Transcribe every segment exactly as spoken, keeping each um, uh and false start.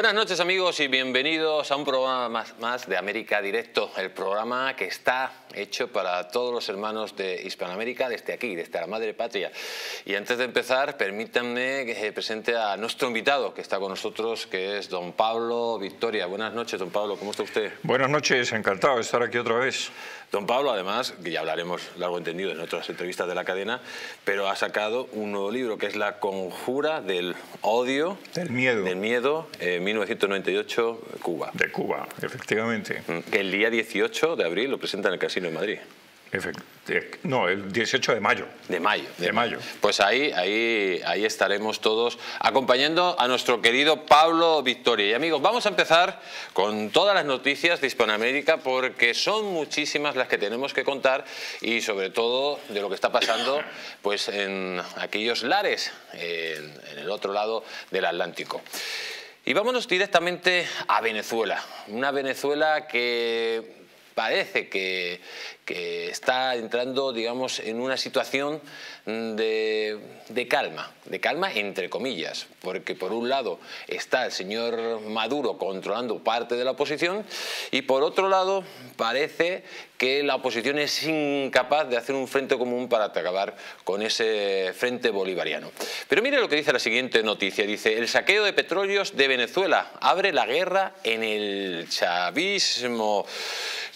Buenas noches amigos y bienvenidos a un programa más, más de América Directo, el programa que está hecho para todos los hermanos de Hispanoamérica desde aquí, desde la madre patria. Y antes de empezar, permítanme que se presente a nuestro invitado que está con nosotros, que es don Pablo Victoria. Buenas noches, don Pablo, ¿cómo está usted? Buenas noches, encantado de estar aquí otra vez. Don Pablo, además, que ya hablaremos largo entendido en otras entrevistas de la cadena, pero ha sacado un nuevo libro que es La conjura del odio, del miedo, del miedo eh, mil novecientos noventa y ocho, Cuba. De Cuba, efectivamente. Que el día dieciocho de abril lo presenta en el Casino de Madrid. No, el dieciocho de mayo. De mayo. De, de mayo. Pues ahí, ahí, ahí estaremos todos acompañando a nuestro querido Pablo Victoria. Y amigos, vamos a empezar con todas las noticias de Hispanoamérica porque son muchísimas las que tenemos que contar y sobre todo de lo que está pasando pues, en aquellos lares, en, en el otro lado del Atlántico. Y vámonos directamente a Venezuela. Una Venezuela que parece que, que está entrando, digamos, en una situación de, de calma, de calma entre comillas, porque por un lado está el señor Maduro controlando parte de la oposición y por otro lado parece que la oposición es incapaz de hacer un frente común para acabar con ese frente bolivariano. Pero mire lo que dice la siguiente noticia, dice: el saqueo de petróleos de Venezuela abre la guerra en el chavismo.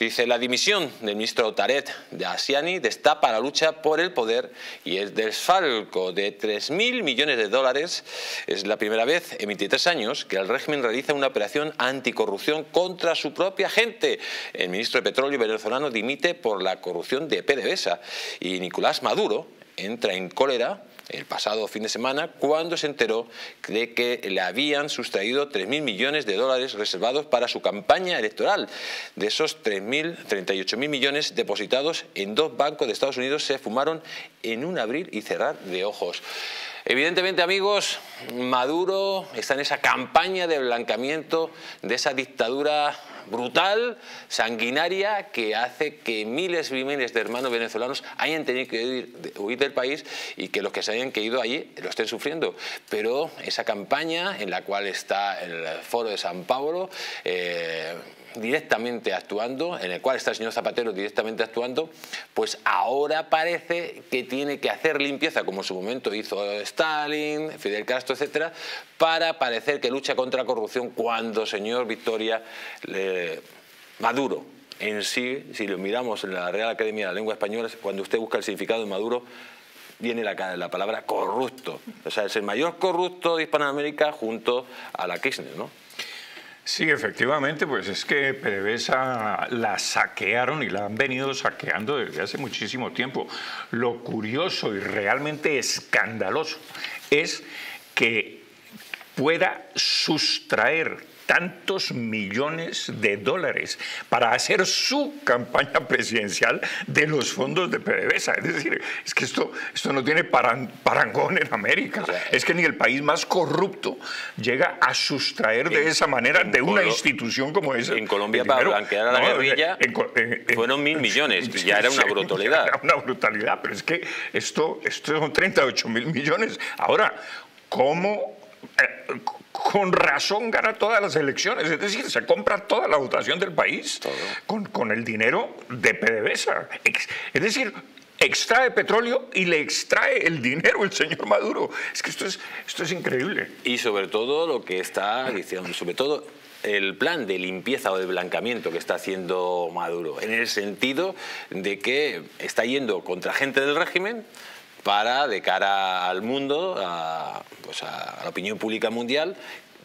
Dice: la dimisión del ministro Tareck El Aissami destapa la lucha por el poder y el desfalco de tres mil millones de dólares. Es la primera vez en veintitrés años que el régimen realiza una operación anticorrupción contra su propia gente. El ministro de Petróleo venezolano dimite por la corrupción de P D V S A y Nicolás Maduro entra en cólera el pasado fin de semana cuando se enteró de que le habían sustraído tres mil millones de dólares reservados para su campaña electoral. De esos tres mil, treinta y ocho mil millones depositados en dos bancos de Estados Unidos se fumaron en un abrir y cerrar de ojos. Evidentemente, amigos, Maduro está en esa campaña de blanqueamiento de esa dictadura brutal, sanguinaria, que hace que miles y miles de hermanos venezolanos hayan tenido que huir, huir del país y que los que se hayan quedado allí lo estén sufriendo. Pero esa campaña en la cual está el Foro de San Pablo eh, directamente actuando, en el cual está el señor Zapatero directamente actuando, pues ahora parece que tiene que hacer limpieza, como en su momento hizo Stalin, Fidel Castro, etcétera, para parecer que lucha contra la corrupción cuando, señor Victoria, le... Maduro en sí, si lo miramos en la Real Academia de la Lengua Española, cuando usted busca el significado de Maduro, viene la, la palabra corrupto. O sea, es el mayor corrupto de Hispanoamérica junto a la Kirchner, ¿no? Sí, efectivamente, pues es que P D V S A la saquearon y la han venido saqueando desde hace muchísimo tiempo. Lo curioso y realmente escandaloso es que pueda sustraer tantos millones de dólares para hacer su campaña presidencial de los fondos de P D V S A. Es decir, es que esto, esto no tiene paran, parangón en América. O sea, es que ni el país más corrupto llega a sustraer en, de esa manera de Colo, una institución como esa. En Colombia, para blanquear a la no, guerrilla, en, en, en, fueron mil millones. Sí, ya era una brutalidad. Era una brutalidad, pero es que esto, esto son treinta y ocho mil millones. Ahora, ¿cómo...? Eh, con razón gana todas las elecciones, es decir, se compra toda la votación del país con, con el dinero de P D V S A. Es decir, extrae petróleo y le extrae el dinero el señor Maduro. Es que esto es, esto es increíble. Y sobre todo lo que está diciendo, sobre todo el plan de limpieza o de blanqueamiento que está haciendo Maduro, en el sentido de que está yendo contra gente del régimen, para, de cara al mundo, a, pues a la opinión pública mundial,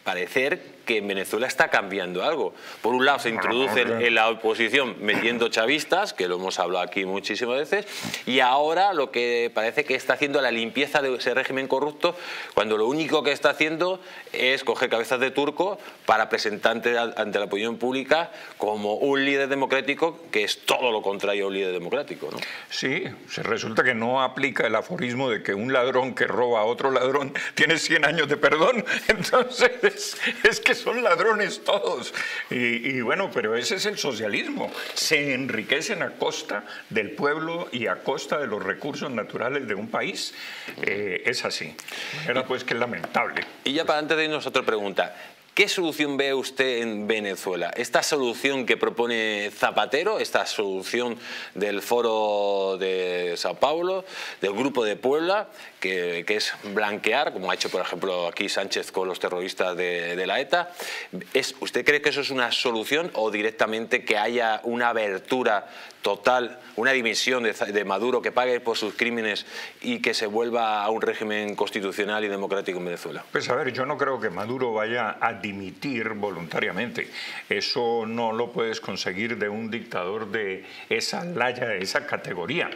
parecer que en Venezuela está cambiando algo. Por un lado se introduce en la oposición metiendo chavistas, que lo hemos hablado aquí muchísimas veces, y ahora lo que parece que está haciendo la limpieza de ese régimen corrupto, cuando lo único que está haciendo es coger cabezas de turco para presentarte ante la opinión pública como un líder democrático, que es todo lo contrario a un líder democrático, ¿no? Sí, se resulta que no aplica el aforismo de que un ladrón que roba a otro ladrón tiene cien años de perdón. Entonces es, es que son ladrones todos. Y, y bueno, pero ese es el socialismo. Se enriquecen a costa del pueblo y a costa de los recursos naturales de un país. Eh, es así. Era pues que es lamentable. Y ya para antes de irnos a otra pregunta. ¿Qué solución ve usted en Venezuela? ¿Esta solución que propone Zapatero, esta solución del Foro de San Pablo, del Grupo de Puebla, que, que es blanquear, como ha hecho por ejemplo aquí Sánchez con los terroristas de, de la ETA? ¿Es, ¿Usted cree que eso es una solución o directamente que haya una abertura total, una dimisión de, de Maduro, que pague por sus crímenes y que se vuelva a un régimen constitucional y democrático en Venezuela? Pues a ver, yo no creo que Maduro vaya a dimitir voluntariamente. Eso no lo puedes conseguir de un dictador de esa laya, de esa categoría.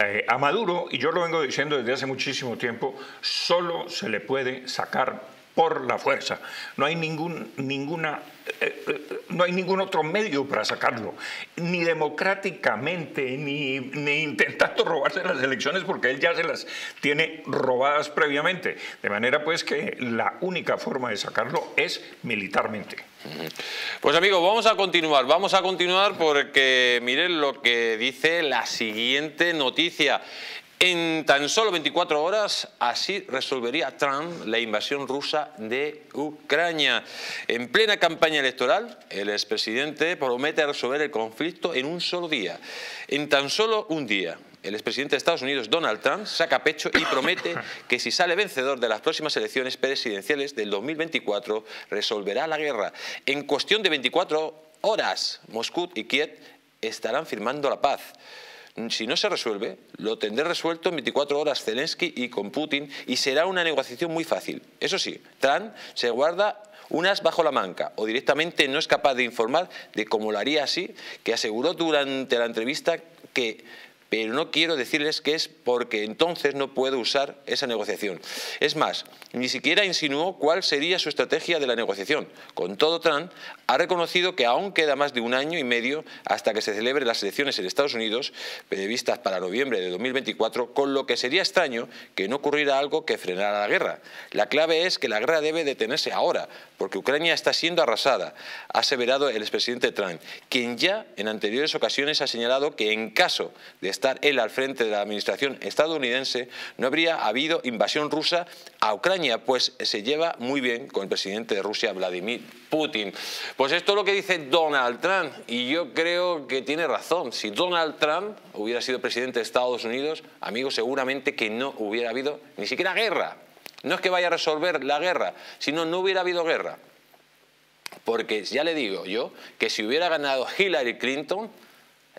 Eh, a Maduro, y yo lo vengo diciendo desde hace muchísimo tiempo, solo se le puede sacar por la fuerza. No hay ningún, ninguna, eh, no hay ningún otro medio para sacarlo, ni democráticamente, ni, ni intentando robarse las elecciones, porque él ya se las tiene robadas previamente. De manera pues que la única forma de sacarlo es militarmente. Pues amigos, vamos a continuar, vamos a continuar porque miren lo que dice la siguiente noticia. En tan solo veinticuatro horas, así resolvería Trump la invasión rusa de Ucrania. En plena campaña electoral, el expresidente promete resolver el conflicto en un solo día. En tan solo un día, el expresidente de Estados Unidos, Donald Trump, saca pecho y promete que si sale vencedor de las próximas elecciones presidenciales del dos mil veinticuatro, resolverá la guerra. En cuestión de veinticuatro horas, Moscú y Kiev estarán firmando la paz. Si no se resuelve, lo tendré resuelto en veinticuatro horas Zelensky y con Putin, y será una negociación muy fácil. Eso sí, Trump se guarda unas bajo la manga o directamente no es capaz de informar de cómo lo haría así, que aseguró durante la entrevista que... pero no quiero decirles que es porque entonces no puedo usar esa negociación. Es más, ni siquiera insinuó cuál sería su estrategia de la negociación. Con todo, Trump ha reconocido que aún queda más de un año y medio hasta que se celebren las elecciones en Estados Unidos, previstas para noviembre de dos mil veinticuatro, con lo que sería extraño que no ocurriera algo que frenara la guerra. La clave es que la guerra debe detenerse ahora, porque Ucrania está siendo arrasada, ha aseverado el expresidente Trump, quien ya en anteriores ocasiones ha señalado que en caso de estar él al frente de la administración estadounidense, no habría habido invasión rusa a Ucrania, pues se lleva muy bien con el presidente de Rusia, Vladimir Putin. Pues esto es lo que dice Donald Trump, y yo creo que tiene razón. Si Donald Trump hubiera sido presidente de Estados Unidos, amigos, seguramente que no hubiera habido ni siquiera guerra. No es que vaya a resolver la guerra, sino no hubiera habido guerra. Porque ya le digo yo que si hubiera ganado Hillary Clinton,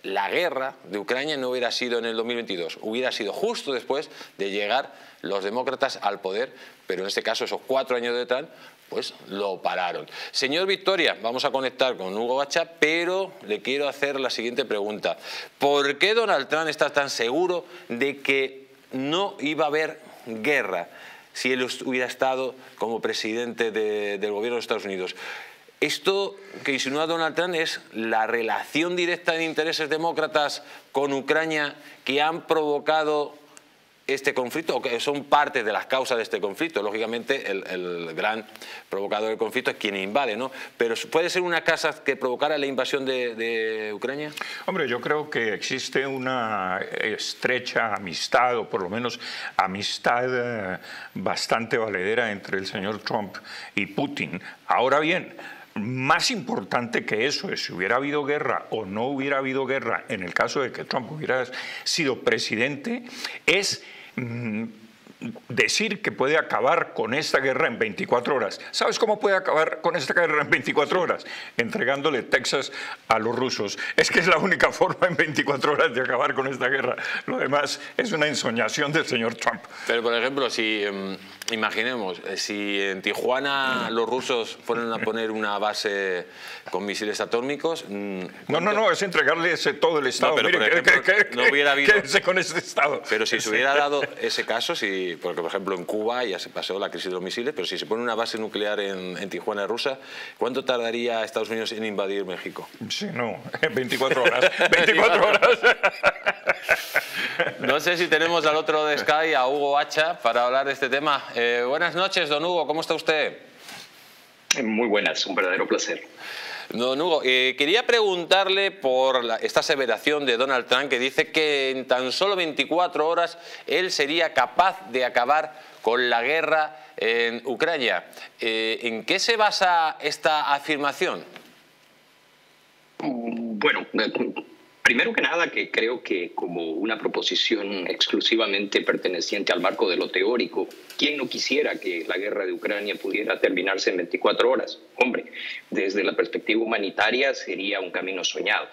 la guerra de Ucrania no hubiera sido en el dos mil veintidós, hubiera sido justo después de llegar los demócratas al poder, pero en este caso esos cuatro años de Trump, pues lo pararon. Señor Victoria, vamos a conectar con Hugo Acha, pero le quiero hacer la siguiente pregunta. ¿Por qué Donald Trump está tan seguro de que no iba a haber guerra si él hubiera estado como presidente de, del gobierno de Estados Unidos? Esto que insinúa Donald Trump es la relación directa de intereses demócratas con Ucrania que han provocado este conflicto, o que son parte de las causas de este conflicto. Lógicamente el, el gran provocador del conflicto es quien invade, ¿no? Pero ¿puede ser una causa que provocara la invasión de, de Ucrania? Hombre, yo creo que existe una estrecha amistad, o por lo menos amistad bastante valedera entre el señor Trump y Putin. Ahora bien, más importante que eso es si hubiera habido guerra o no hubiera habido guerra, en el caso de que Trump hubiera sido presidente, es mmm, decir que puede acabar con esta guerra en veinticuatro horas. ¿Sabes cómo puede acabar con esta guerra en veinticuatro horas? Entregándole Texas a los rusos. Es que es la única forma en veinticuatro horas de acabar con esta guerra. Lo demás es una ensoñación del señor Trump. Pero, por ejemplo, si imaginemos, si en Tijuana los rusos fueron a poner una base con misiles atómicos... No, no, no, es entregarles todo el Estado. No, pero, mire, por ejemplo, que, que, no hubiera habido... Quédense con este Estado. Pero si se hubiera dado ese caso, si porque por ejemplo en Cuba ya se pasó la crisis de los misiles, pero si se pone una base nuclear en, en Tijuana rusa, ¿cuánto tardaría Estados Unidos en invadir México? Sí, no, veinticuatro horas. veinticuatro horas. No sé si tenemos al otro de Sky a Hugo Acha para hablar de este tema. Eh, buenas noches, don Hugo, ¿cómo está usted? Muy buenas, un verdadero placer. Don Hugo, eh, quería preguntarle por la, esta aseveración de Donald Trump, que dice que en tan solo veinticuatro horas él sería capaz de acabar con la guerra en Ucrania. Eh, ¿En qué se basa esta afirmación? Bueno, primero que nada, que creo que como una proposición exclusivamente perteneciente al marco de lo teórico, ¿quién no quisiera que la guerra de Ucrania pudiera terminarse en veinticuatro horas? Hombre, desde la perspectiva humanitaria sería un camino soñado.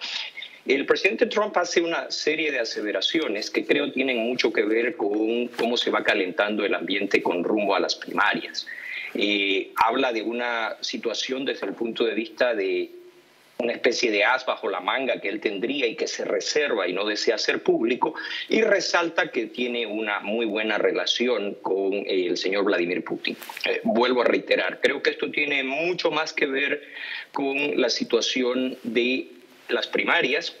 El presidente Trump hace una serie de aseveraciones que creo tienen mucho que ver con cómo se va calentando el ambiente con rumbo a las primarias. Eh, habla de una situación desde el punto de vista de una especie de as bajo la manga que él tendría y que se reserva y no desea hacer público, y resalta que tiene una muy buena relación con el señor Vladimir Putin. Eh, vuelvo a reiterar, creo que esto tiene mucho más que ver con la situación de las primarias,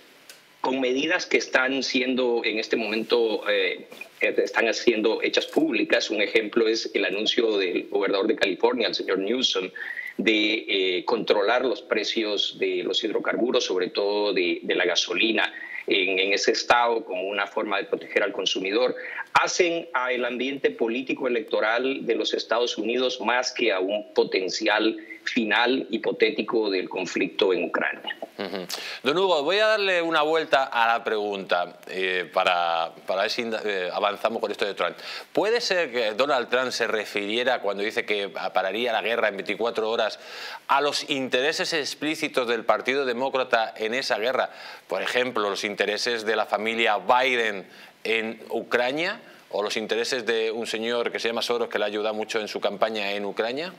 con medidas que están siendo en este momento, eh, están siendo hechas públicas. Un ejemplo es el anuncio del gobernador de California, el señor Newsom, de eh, controlar los precios de los hidrocarburos, sobre todo de, de la gasolina, en, en ese estado, como una forma de proteger al consumidor. Hacen al ambiente político electoral de los Estados Unidos más que a un potencial final hipotético del conflicto en Ucrania. Uh-huh. Don Hugo, voy a darle una vuelta a la pregunta eh, para, para ver si eh, avanzamos con esto de Trump. ¿Puede ser que Donald Trump se refiriera, cuando dice que pararía la guerra en veinticuatro horas, a los intereses explícitos del Partido Demócrata en esa guerra? Por ejemplo, los intereses de la familia Biden en Ucrania, o los intereses de un señor que se llama Soros, que le ha ayudado mucho en su campaña en Ucrania.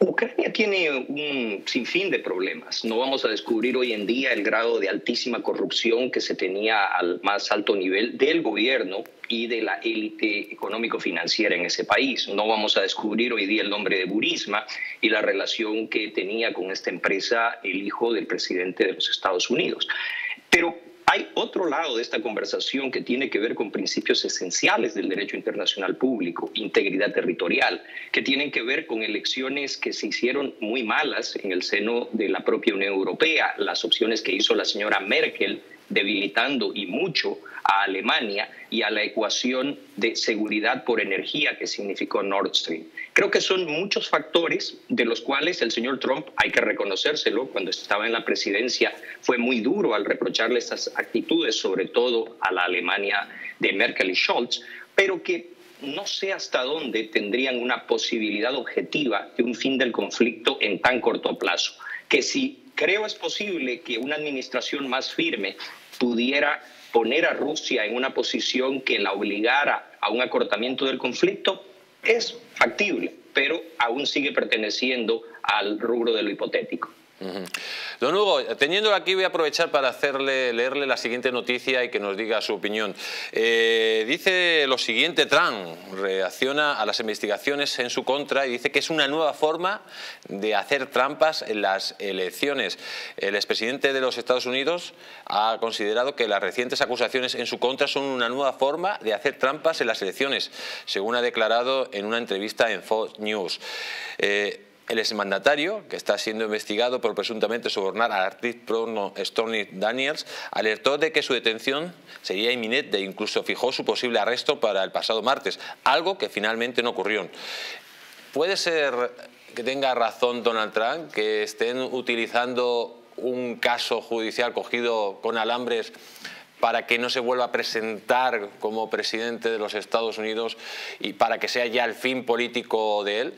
Ucrania tiene un sinfín de problemas. No vamos a descubrir hoy en día el grado de altísima corrupción que se tenía al más alto nivel del gobierno y de la élite económico-financiera en ese país. No vamos a descubrir hoy día el nombre de Burisma y la relación que tenía con esta empresa el hijo del presidente de los Estados Unidos. Pero hay otro lado de esta conversación que tiene que ver con principios esenciales del derecho internacional público, integridad territorial, que tienen que ver con elecciones que se hicieron muy malas en el seno de la propia Unión Europea, las opciones que hizo la señora Merkel, debilitando y mucho a Alemania y a la ecuación de seguridad por energía que significó Nord Stream. Creo que son muchos factores de los cuales el señor Trump, hay que reconocérselo, cuando estaba en la presidencia fue muy duro al reprocharle esas actitudes, sobre todo a la Alemania de Merkel y Scholz, pero que no sé hasta dónde tendrían una posibilidad objetiva de un fin del conflicto en tan corto plazo, que si creo es posible que una administración más firme pudiera poner a Rusia en una posición que la obligara a un acortamiento del conflicto, es factible, pero aún sigue perteneciendo al rubro de lo hipotético. Uh-huh. Don Hugo, teniéndolo aquí, voy a aprovechar para hacerle, leerle la siguiente noticia y que nos diga su opinión. Eh, dice lo siguiente: Trump reacciona a las investigaciones en su contra y dice que es una nueva forma de hacer trampas en las elecciones. El expresidente de los Estados Unidos ha considerado que las recientes acusaciones en su contra son una nueva forma de hacer trampas en las elecciones, según ha declarado en una entrevista en Fox News. Eh, El exmandatario, que está siendo investigado por presuntamente sobornar al actriz porno Stormy Daniels, alertó de que su detención sería inminente e incluso fijó su posible arresto para el pasado martes, algo que finalmente no ocurrió. ¿Puede ser que tenga razón Donald Trump, que estén utilizando un caso judicial cogido con alambres para que no se vuelva a presentar como presidente de los Estados Unidos y para que sea ya el fin político de él?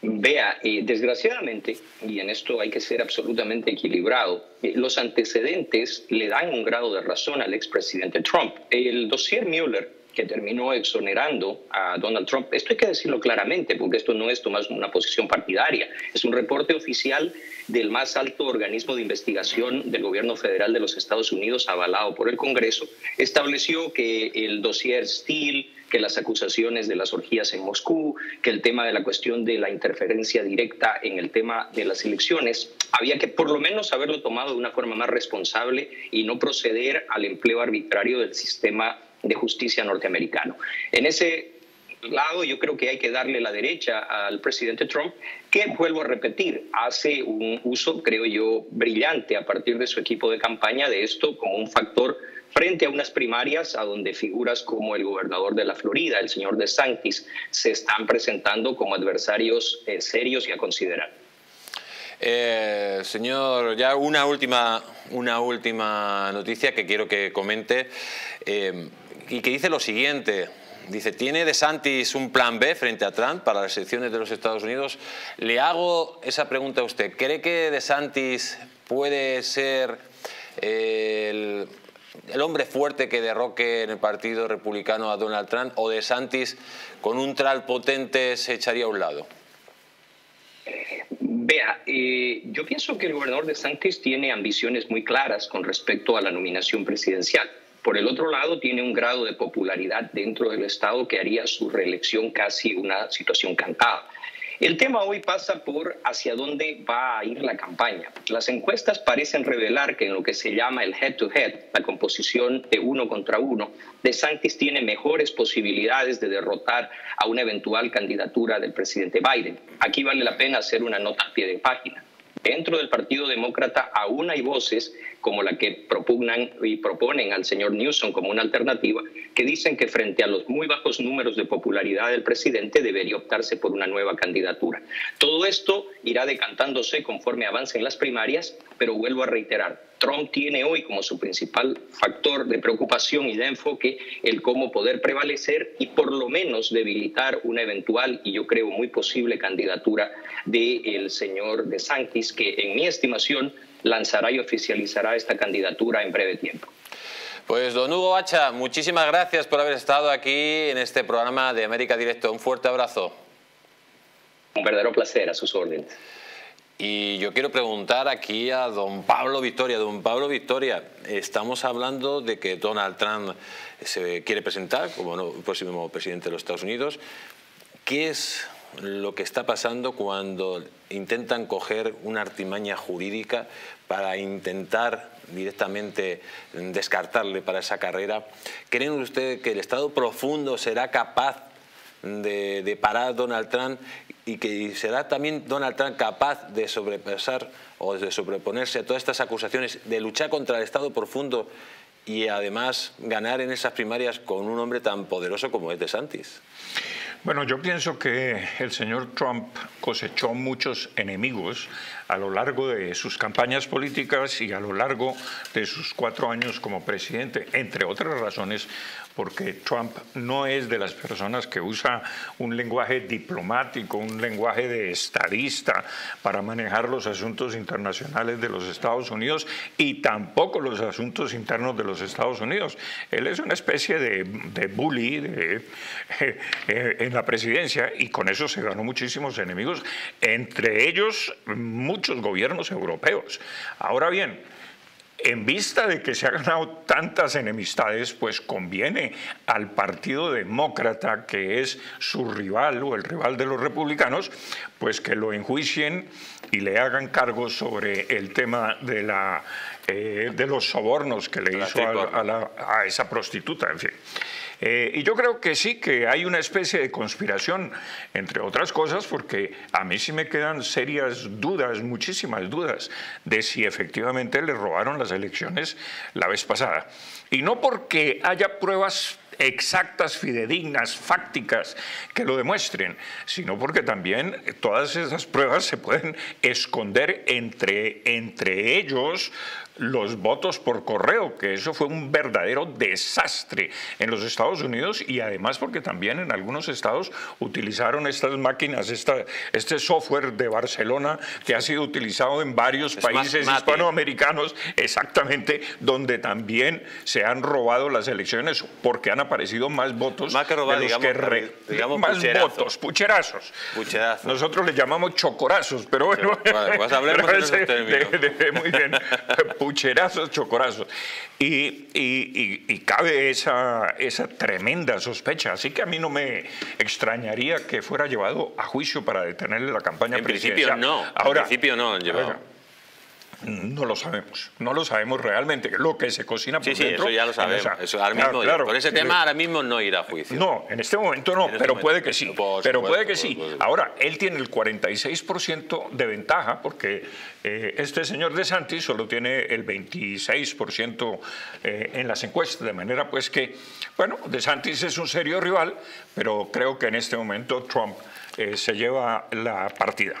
Vea, eh, desgraciadamente, y en esto hay que ser absolutamente equilibrado, eh, los antecedentes le dan un grado de razón al expresidente Trump. El dossier Mueller, que terminó exonerando a Donald Trump, esto hay que decirlo claramente, porque esto no es tomar una posición partidaria, es un reporte oficial del más alto organismo de investigación del gobierno federal de los Estados Unidos, avalado por el Congreso. Estableció que el dossier Steele, que las acusaciones de las orgías en Moscú, que el tema de la cuestión de la interferencia directa en el tema de las elecciones, había que por lo menos haberlo tomado de una forma más responsable y no proceder al empleo arbitrario del sistema de justicia norteamericano. En ese lado, yo creo que hay que darle la derecha al presidente Trump, que, vuelvo a repetir, hace un uso, creo yo, brillante a partir de su equipo de campaña de esto como un factor frente a unas primarias a donde figuras como el gobernador de la Florida, el señor DeSantis, se están presentando como adversarios eh, serios y a considerar. Eh, señor, ya una última, una última noticia que quiero que comente eh, y que dice lo siguiente. Dice, ¿tiene DeSantis un plan B frente a Trump para las elecciones de los Estados Unidos? Le hago esa pregunta a usted. ¿Cree que DeSantis puede ser el, el hombre fuerte que derroque en el Partido Republicano a Donald Trump, o DeSantis con un tral potente se echaría a un lado? Vea, eh, yo pienso que el gobernador DeSantis tiene ambiciones muy claras con respecto a la nominación presidencial. Por el otro lado, tiene un grado de popularidad dentro del Estado que haría su reelección casi una situación cantada. El tema hoy pasa por hacia dónde va a ir la campaña. Las encuestas parecen revelar que en lo que se llama el head-to-head, la composición de uno contra uno, DeSantis tiene mejores posibilidades de derrotar a una eventual candidatura del presidente Biden. Aquí vale la pena hacer una nota a pie de página. Dentro del Partido Demócrata aún hay voces como la que propugnan y proponen al señor Newsom como una alternativa, que dicen que frente a los muy bajos números de popularidad del presidente debería optarse por una nueva candidatura. Todo esto irá decantándose conforme avancen las primarias, pero vuelvo a reiterar, Trump tiene hoy como su principal factor de preocupación y de enfoque el cómo poder prevalecer y por lo menos debilitar una eventual y yo creo muy posible candidatura del señor DeSantis, que en mi estimación lanzará y oficializará esta candidatura en breve tiempo. Pues don Hugo Acha, muchísimas gracias por haber estado aquí en este programa de América Directo. Un fuerte abrazo. Un verdadero placer, a sus órdenes. Y yo quiero preguntar aquí a don Pablo Victoria. Don Pablo Victoria, estamos hablando de que Donald Trump se quiere presentar como próximo presidente de los Estados Unidos. ¿Qué es lo que está pasando cuando intentan coger una artimaña jurídica para intentar directamente descartarle para esa carrera? ¿Creen ustedes que el Estado profundo será capaz de, de parar a Donald Trump, y que será también Donald Trump capaz de sobrepasar o de sobreponerse a todas estas acusaciones, de luchar contra el Estado profundo y además ganar en esas primarias con un hombre tan poderoso como es DeSantis? Bueno, yo pienso que el señor Trump cosechó muchos enemigos a lo largo de sus campañas políticas y a lo largo de sus cuatro años como presidente, entre otras razones porque Trump no es de las personas que usa un lenguaje diplomático, un lenguaje de estadista para manejar los asuntos internacionales de los Estados Unidos y tampoco los asuntos internos de los Estados Unidos. Él es una especie de, de bully de, eh, eh, en la presidencia, y con eso se ganó muchísimos enemigos, entre ellos muchos gobiernos europeos. Ahora bien, en vista de que se ha ganado tantas enemistades, pues conviene al Partido Demócrata, que es su rival o el rival de los republicanos, pues que lo enjuicien y le hagan cargo sobre el tema de la, eh, de los sobornos que le hizo a, a, la, a esa prostituta, en fin. Eh, y yo creo que sí, que hay una especie de conspiración, entre otras cosas, porque a mí sí me quedan serias dudas, muchísimas dudas, de si efectivamente le robaron las elecciones la vez pasada. Y no porque haya pruebas exactas, fidedignas, fácticas, que lo demuestren, sino porque también todas esas pruebas se pueden esconder entre, entre ellos los votos por correo, que eso fue un verdadero desastre en los Estados Unidos, y además porque también en algunos estados utilizaron estas máquinas, esta, este software de Barcelona que ha sido utilizado en varios países hispanoamericanos, exactamente, donde también se han robado las elecciones porque han aparecido más votos, más que robar, de los digamos, que re, digamos, más pucherazo. votos, pucherazos. Pucherazo. Nosotros le llamamos chocorazos, pero bueno, vale, vas a hablar de, de, de, muy bien. Pucherazos, chocorazos. Y, y, y, y cabe esa, esa tremenda sospecha. Así que a mí no me extrañaría que fuera llevado a juicio para detenerle la campaña presidencial. En principio no. Ahora, en principio no han llevado. No lo sabemos, no lo sabemos realmente. Lo que se cocina por sí, dentro... Sí, sí, eso ya lo sabemos. Esa, eso, ahora claro, mismo, claro, por ese tema ahora mismo no irá a juicio. No, en este momento no, este pero momento, puede que sí. Pues, pero puede, puede que pues, sí. Pues, ahora, él tiene el cuarenta y seis por ciento de ventaja porque eh, este señor DeSantis solo tiene el veintiséis por ciento eh, en las encuestas. De manera pues que, bueno, DeSantis es un serio rival, pero creo que en este momento Trump eh, se lleva la partida.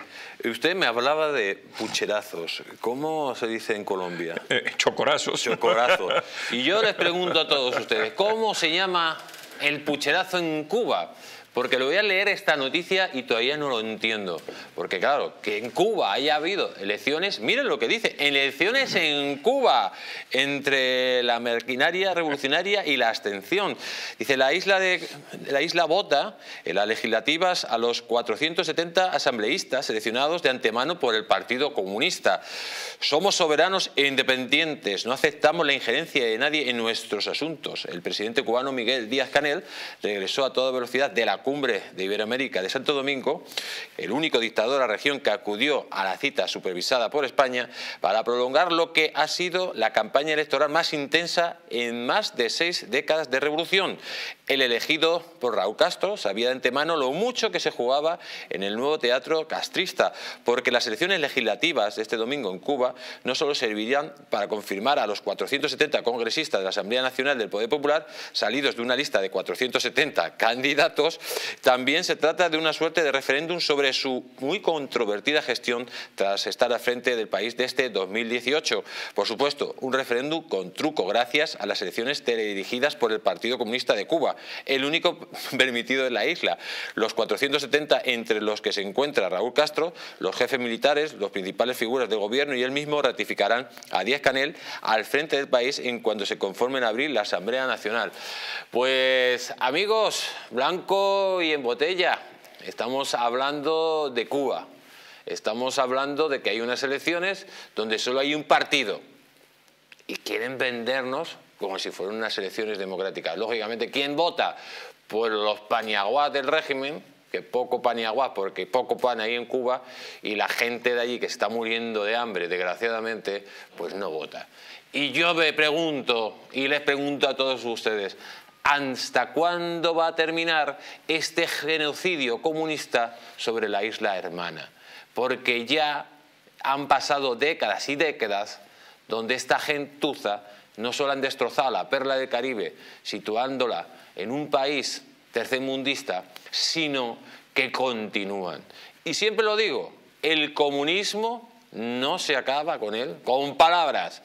Usted me hablaba de pucherazos. ¿Cómo se dice en Colombia? Eh, chocorazos. Chocorazos. Y yo les pregunto a todos ustedes, ¿cómo se llama el pucherazo en Cuba? Porque lo voy a leer esta noticia y todavía no lo entiendo. Porque claro, que en Cuba haya habido elecciones, miren lo que dice, elecciones en Cuba, entre la maquinaria revolucionaria y la abstención. Dice, la isla, de, la isla vota en las legislativas a los cuatrocientos setenta asambleístas seleccionados de antemano por el Partido Comunista. Somos soberanos e independientes, no aceptamos la injerencia de nadie en nuestros asuntos. El presidente cubano Miguel Díaz-Canel regresó a toda velocidad de la cumbre de Iberoamérica de Santo Domingo, el único dictador de la región que acudió a la cita supervisada por España para prolongar lo que ha sido la campaña electoral más intensa en más de seis décadas de revolución. El elegido por Raúl Castro sabía de antemano lo mucho que se jugaba en el nuevo teatro castrista, porque las elecciones legislativas de este domingo en Cuba no solo servirían para confirmar a los cuatrocientos setenta congresistas de la Asamblea Nacional del Poder Popular, salidos de una lista de cuatrocientos setenta candidatos, también se trata de una suerte de referéndum sobre su muy controvertida gestión tras estar al frente del país desde dos mil dieciocho. Por supuesto, un referéndum con truco gracias a las elecciones teledirigidas por el Partido Comunista de Cuba, el único permitido en la isla. Los cuatrocientos setenta entre los que se encuentra Raúl Castro, los jefes militares, los principales figuras del gobierno y él mismo ratificarán a Díaz-Canel al frente del país en cuanto se conforme en abril la Asamblea Nacional. Pues amigos, blanco y en botella, estamos hablando de Cuba, estamos hablando de que hay unas elecciones donde solo hay un partido y quieren vendernos como si fueran unas elecciones democráticas. Lógicamente, ¿quién vota? Pues los paniaguas del régimen, que poco paniaguas porque poco pan ahí en Cuba, y la gente de allí que se está muriendo de hambre, desgraciadamente, pues no vota. Y yo me pregunto, y les pregunto a todos ustedes, ¿hasta cuándo va a terminar este genocidio comunista sobre la isla hermana? Porque ya han pasado décadas y décadas donde esta gentuza no solo han destrozado la perla del Caribe, situándola en un país tercermundista, sino que continúan. Y siempre lo digo, el comunismo no se acaba con él, con palabras.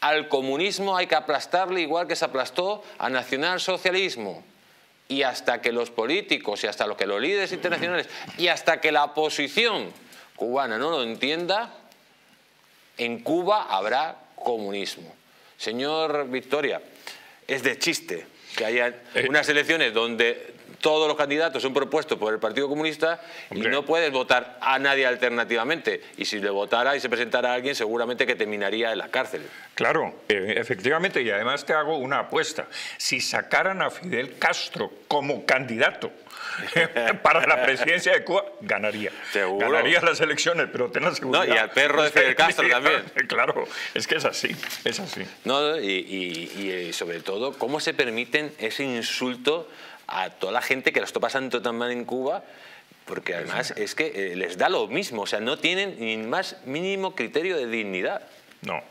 Al comunismo hay que aplastarle igual que se aplastó al nacionalsocialismo. Y hasta que los políticos y hasta los que los líderes internacionales y hasta que la oposición cubana no lo entienda, en Cuba habrá comunismo. Señor Victoria, es de chiste que haya unas elecciones donde todos los candidatos son propuestos por el Partido Comunista. Hombre, y no puedes votar a nadie alternativamente. Y si le votara y se presentara a alguien, seguramente que terminaría en las cárceles. Claro, eh, efectivamente. Y además te hago una apuesta. Si sacaran a Fidel Castro como candidato para la presidencia de Cuba, ganaría. ¿Seguro? Ganaría las elecciones, pero ten la seguridad. No, y al perro de Fidel Castro también. Claro, es que es así, es así. No, y, y, y sobre todo, ¿cómo se permiten ese insulto a toda la gente que lo está pasando tan mal en Cuba? Porque además es que les da lo mismo, o sea, no tienen ni más mínimo criterio de dignidad. No,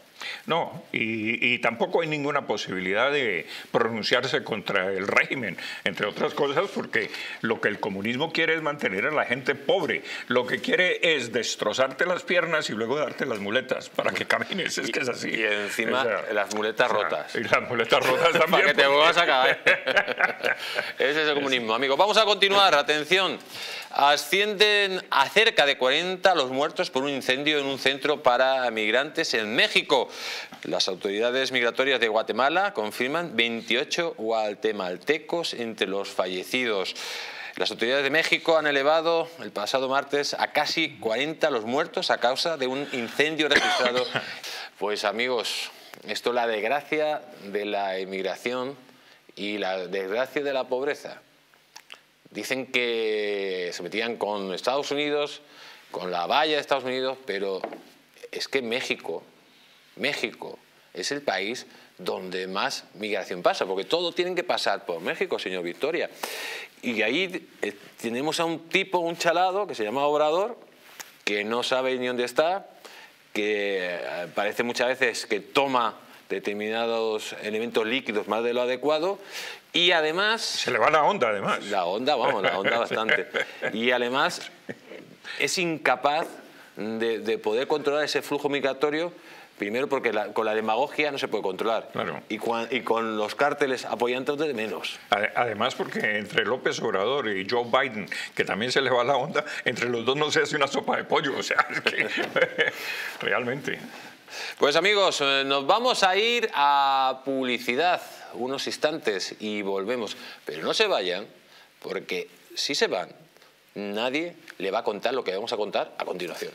no, y, y tampoco hay ninguna posibilidad de pronunciarse contra el régimen, entre otras cosas porque lo que el comunismo quiere es mantener a la gente pobre, lo que quiere es destrozarte las piernas y luego darte las muletas para que camines, es que es así. Y encima, o sea, las muletas rotas. Y las muletas rotas también. Para que te vuelvas a cagar. Ese es el comunismo, amigos. Vamos a continuar, atención. Ascienden a cerca de cuarenta los muertos por un incendio en un centro para migrantes en México. Las autoridades migratorias de Guatemala confirman veintiocho guatemaltecos entre los fallecidos. Las autoridades de México han elevado el pasado martes a casi cuarenta los muertos a causa de un incendio registrado. Pues amigos, esto es la desgracia de la emigración y la desgracia de la pobreza. Dicen que se metían con Estados Unidos, con la valla de Estados Unidos, pero es que México México es el país donde más migración pasa, porque todo tienen que pasar por México, señor Victoria. Y ahí eh, tenemos a un tipo, un chalado, que se llama Obrador, que no sabe ni dónde está, que parece muchas veces que toma determinados elementos líquidos más de lo adecuado y además... Se le va la onda, además. La onda, vamos, la onda bastante. Y además es incapaz de, de poder controlar ese flujo migratorio. Primero porque la, con la demagogia no se puede controlar. Claro. Y, cuan, y con los cárteles apoyando de menos. Además porque entre López Obrador y Joe Biden, que también se le va la onda, entre los dos no se hace una sopa de pollo. O sea, es que, realmente. Pues amigos, nos vamos a ir a publicidad unos instantes y volvemos. Pero no se vayan, porque si se van, nadie le va a contar lo que vamos a contar a continuación.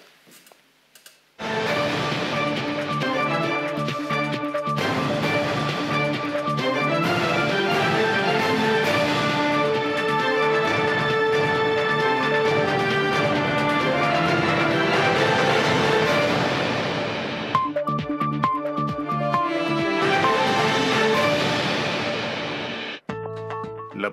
La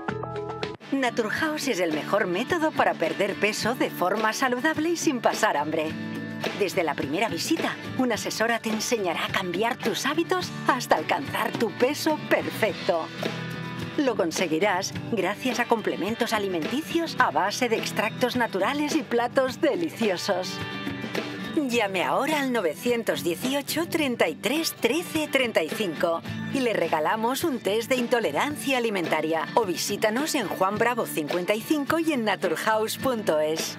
Naturhaus es el mejor método para perder peso de forma saludable y sin pasar hambre. Desde la primera visita, una asesora te enseñará a cambiar tus hábitos hasta alcanzar tu peso perfecto. Lo conseguirás gracias a complementos alimenticios a base de extractos naturales y platos deliciosos. Llame ahora al novecientos dieciocho, treinta y tres, trece, treinta y cinco y le regalamos un test de intolerancia alimentaria o visítanos en Juan Bravo cincuenta y cinco y en naturhaus punto es.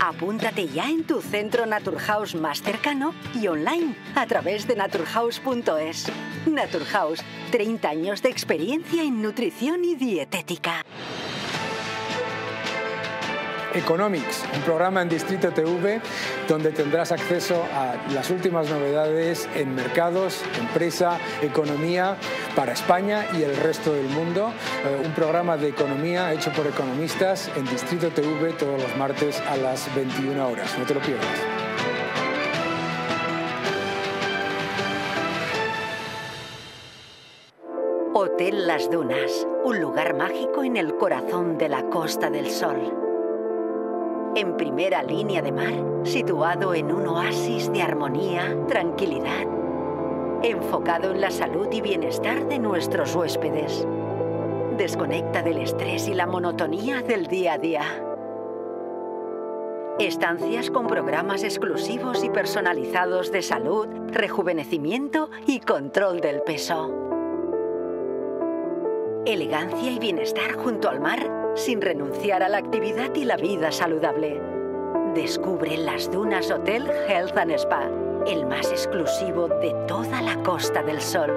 Apúntate ya en tu centro Naturhaus más cercano y online a través de naturhaus punto es. Naturhaus, treinta años de experiencia en nutrición y dietética. Economics, un programa en Distrito T V donde tendrás acceso a las últimas novedades en mercados, empresa, economía para España y el resto del mundo. Eh, un programa de economía hecho por economistas en Distrito T V todos los martes a las veintiuna horas. No te lo pierdas. Hotel Las Dunas, un lugar mágico en el corazón de la Costa del Sol. En primera línea de mar, situado en un oasis de armonía, tranquilidad, enfocado en la salud y bienestar de nuestros huéspedes. Desconecta del estrés y la monotonía del día a día. Estancias con programas exclusivos y personalizados de salud, rejuvenecimiento y control del peso. Elegancia y bienestar junto al mar, sin renunciar a la actividad y la vida saludable. Descubre Las Dunas Hotel Health and Spa, el más exclusivo de toda la Costa del Sol.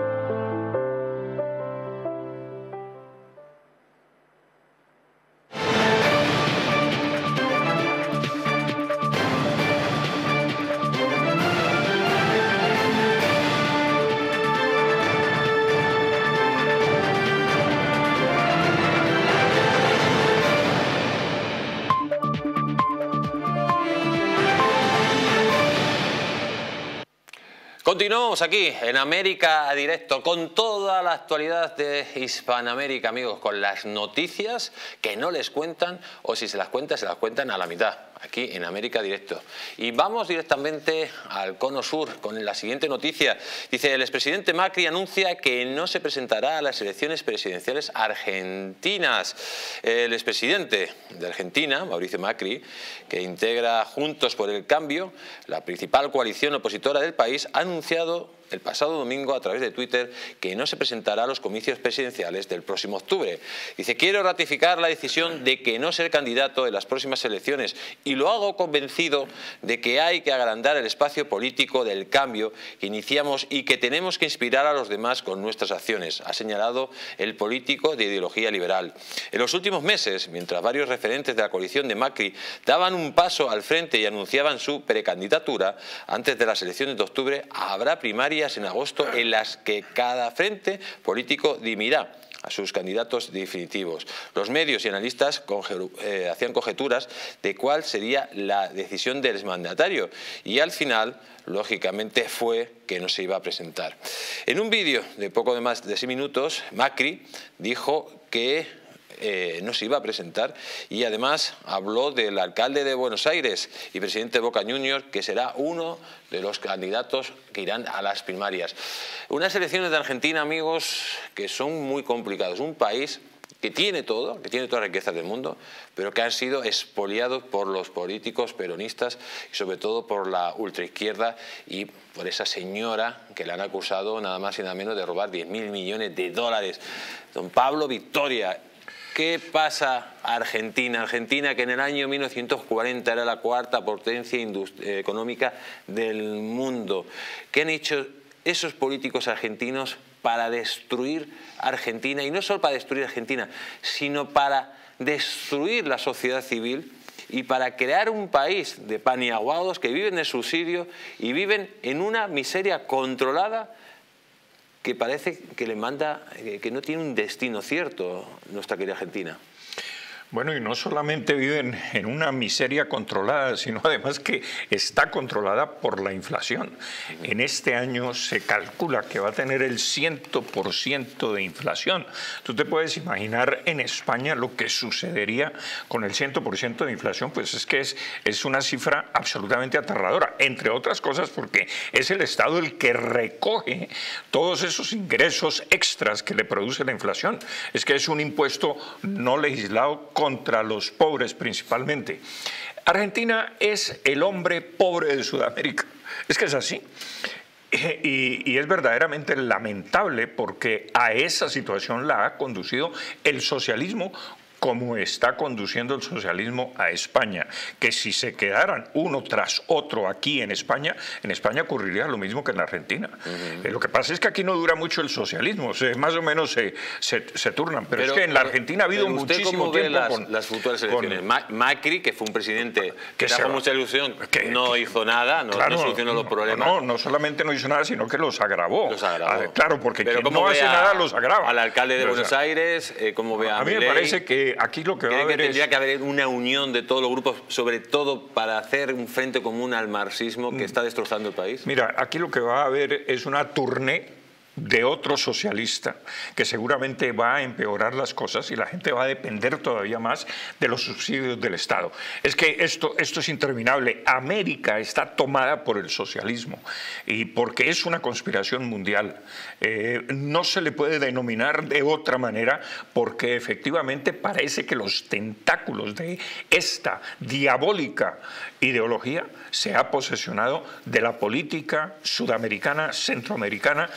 Continuamos aquí en América Directo con toda la actualidad de Hispanoamérica, amigos, con las noticias que no les cuentan o si se las cuentan, se las cuentan a la mitad, aquí en América Directo. Y vamos directamente al Cono Sur con la siguiente noticia. Dice, el expresidente Macri anuncia que no se presentará a las elecciones presidenciales argentinas. El expresidente de Argentina, Mauricio Macri, que integra Juntos por el Cambio, la principal coalición opositora del país, ha anunciado el pasado domingo a través de Twitter que no se presentará a los comicios presidenciales del próximo octubre. Dice, quiero ratificar la decisión de que no ser candidato en las próximas elecciones y lo hago convencido de que hay que agrandar el espacio político del cambio que iniciamos y que tenemos que inspirar a los demás con nuestras acciones, ha señalado el político de ideología liberal. En los últimos meses, mientras varios referentes de la coalición de Macri daban un paso al frente y anunciaban su precandidatura, antes de las elecciones de octubre habrá primarias en agosto en las que cada frente político dirimirá a sus candidatos definitivos. Los medios y analistas eh, hacían conjeturas de cuál sería la decisión del exmandatario y al final, lógicamente, fue que no se iba a presentar. En un vídeo de poco de más de seis minutos, Macri dijo que Eh, no se iba a presentar y además habló del alcalde de Buenos Aires y presidente de Boca Juniors, que será uno de los candidatos que irán a las primarias. Unas elecciones de Argentina, amigos, que son muy complicadas. Un país que tiene todo, que tiene todas las riquezas del mundo, pero que han sido expoliados por los políticos peronistas y sobre todo por la ultraizquierda y por esa señora que le han acusado nada más y nada menos de robar diez mil millones de dólares. Don Pablo Victoria. ¿Qué pasa a Argentina? Argentina, que en el año mil novecientos cuarenta era la cuarta potencia económica del mundo. ¿Qué han hecho esos políticos argentinos para destruir Argentina? Y no solo para destruir Argentina, sino para destruir la sociedad civil y para crear un país de paniaguados que viven de subsidio y viven en una miseria controlada que parece que le manda, que no tiene un destino cierto nuestra querida Argentina. Bueno, y no solamente viven en una miseria controlada, sino además que está controlada por la inflación. En este año se calcula que va a tener el cien por ciento de inflación. Tú te puedes imaginar en España lo que sucedería con el cien por ciento de inflación, pues es que es, es una cifra absolutamente aterradora, entre otras cosas porque es el Estado el que recoge todos esos ingresos extras que le produce la inflación. Es que es un impuesto no legislado contra los pobres principalmente. Argentina es el hombre pobre de Sudamérica. Es que es así. Y, y es verdaderamente lamentable porque a esa situación la ha conducido el socialismo, como está conduciendo el socialismo a España, que si se quedaran uno tras otro aquí en España, en España ocurriría lo mismo que en la Argentina. Uh-huh. eh, lo que pasa es que aquí no dura mucho el socialismo, se, más o menos se, se, se turnan, pero, pero es que en la Argentina ha habido muchísimo tiempo las, con las futuras elecciones. Con, Macri, que fue un presidente que trajo mucha ilusión, que, no que, hizo nada, no, claro, no solucionó los problemas. No, no solamente no hizo nada, sino que los agravó. Los agravó. Ah, claro, porque pero quien no hace a, nada los agrava. Al alcalde de los Buenos Aires, eh, como ve a, a mí me parece que aquí lo que va a haber que tendría es... que haber una unión de todos los grupos, sobre todo para hacer un frente común al marxismo que está destrozando el país. Mira, aquí lo que va a haber es una tournée de otro socialista que seguramente va a empeorar las cosas y la gente va a depender todavía más de los subsidios del Estado. Es que esto, esto es interminable. América está tomada por el socialismo y porque es una conspiración mundial. Eh, no se le puede denominar de otra manera porque efectivamente parece que los tentáculos de esta diabólica ideología se ha posesionado de la política sudamericana, centroamericana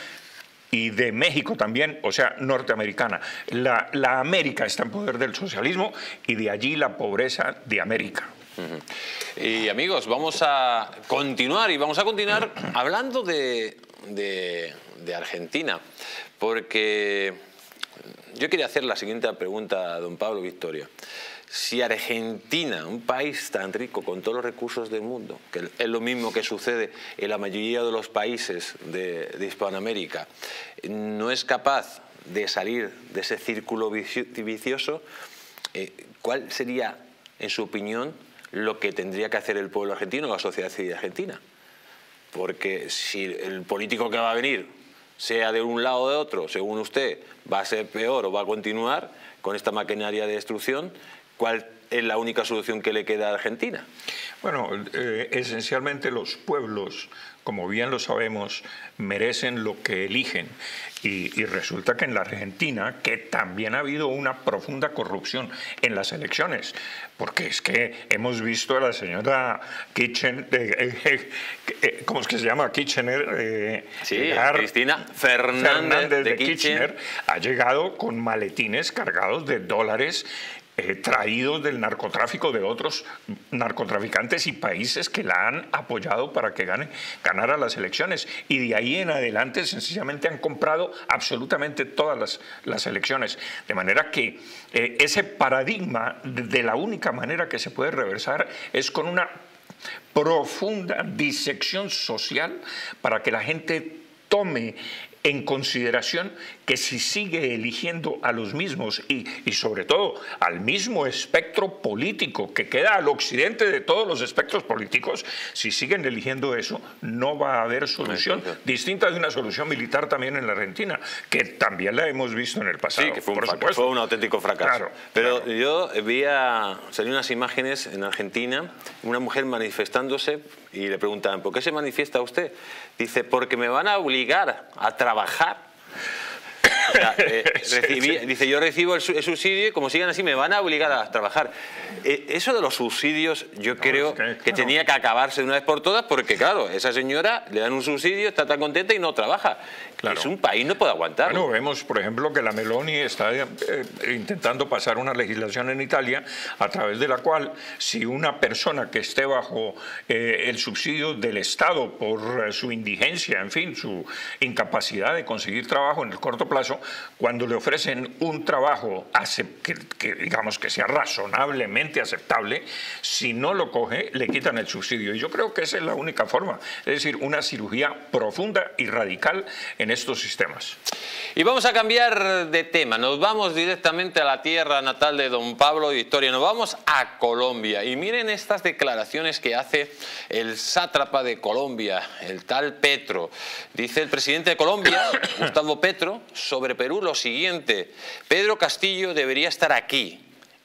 y de México también, o sea, norteamericana. La, la América está en poder del socialismo y de allí la pobreza de América. Uh-huh. Y amigos, vamos a continuar y vamos a continuar hablando de, de, de Argentina, porque yo quería hacer la siguiente pregunta a don Pablo Victoria. Si Argentina, un país tan rico con todos los recursos del mundo, que es lo mismo que sucede en la mayoría de los países de, de Hispanoamérica, no es capaz de salir de ese círculo vicioso, eh, ¿cuál sería, en su opinión, lo que tendría que hacer el pueblo argentino o la sociedad civil argentina? Porque si el político que va a venir, sea de un lado o de otro, según usted, va a ser peor o va a continuar con esta maquinaria de destrucción, ¿cuál es la única solución que le queda a Argentina? Bueno, eh, esencialmente los pueblos, como bien lo sabemos, merecen lo que eligen. Y, y resulta que en la Argentina, que también ha habido una profunda corrupción en las elecciones, porque es que hemos visto a la señora Kirchner, eh, eh, eh, ¿cómo es que se llama? Kirchner. Eh, sí, llegar, Cristina Fernández, Fernández de, de Kirchner, Kirchner ha llegado con maletines cargados de dólares eh, traídos del narcotráfico de otros narcotraficantes y países que la han apoyado para que gane, ganara las elecciones. Y de ahí en adelante sencillamente han comprado absolutamente todas las, las elecciones. De manera que eh, ese paradigma, de la única manera que se puede reversar es con una profunda disección social para que la gente tome en consideración que si sigue eligiendo a los mismos y, y sobre todo al mismo espectro político que queda al occidente de todos los espectros políticos, si siguen eligiendo eso no va a haber solución, sí, distinta de una solución militar también en la Argentina, que también la hemos visto en el pasado. Sí, que fue un, fracaso, fue un auténtico fracaso. Claro, Pero claro. yo vi a, salí unas imágenes en Argentina, una mujer manifestándose y le preguntaban, ¿por qué se manifiesta usted? Dice, porque me van a obligar a trabajar trabajar. O sea, eh, recibí, sí, sí. Dice, yo recibo el, el subsidio y como sigan así me van a obligar a trabajar. Eh, eso de los subsidios yo no, creo es que, que claro. tenía que acabarse de una vez por todas, porque claro, esa señora le dan un subsidio, está tan contenta y no trabaja. Claro. Es un país, no puede aguantar. Bueno, vemos por ejemplo que la Meloni está eh, intentando pasar una legislación en Italia a través de la cual si una persona que esté bajo eh, el subsidio del Estado por eh, su indigencia, en fin, su incapacidad de conseguir trabajo en el corto plazo, cuando le ofrecen un trabajo que, que digamos que sea razonablemente aceptable, si no lo coge le quitan el subsidio. Y yo creo que esa es la única forma, es decir, una cirugía profunda y radical en estos sistemas. Y vamos a cambiar de tema, nos vamos directamente a la tierra natal de don Pablo Victoria, nos vamos a Colombia y miren estas declaraciones que hace el sátrapa de Colombia, el tal Petro. Dice el presidente de Colombia, Gustavo Petro, sobre Perú lo siguiente: Pedro Castillo debería estar aquí,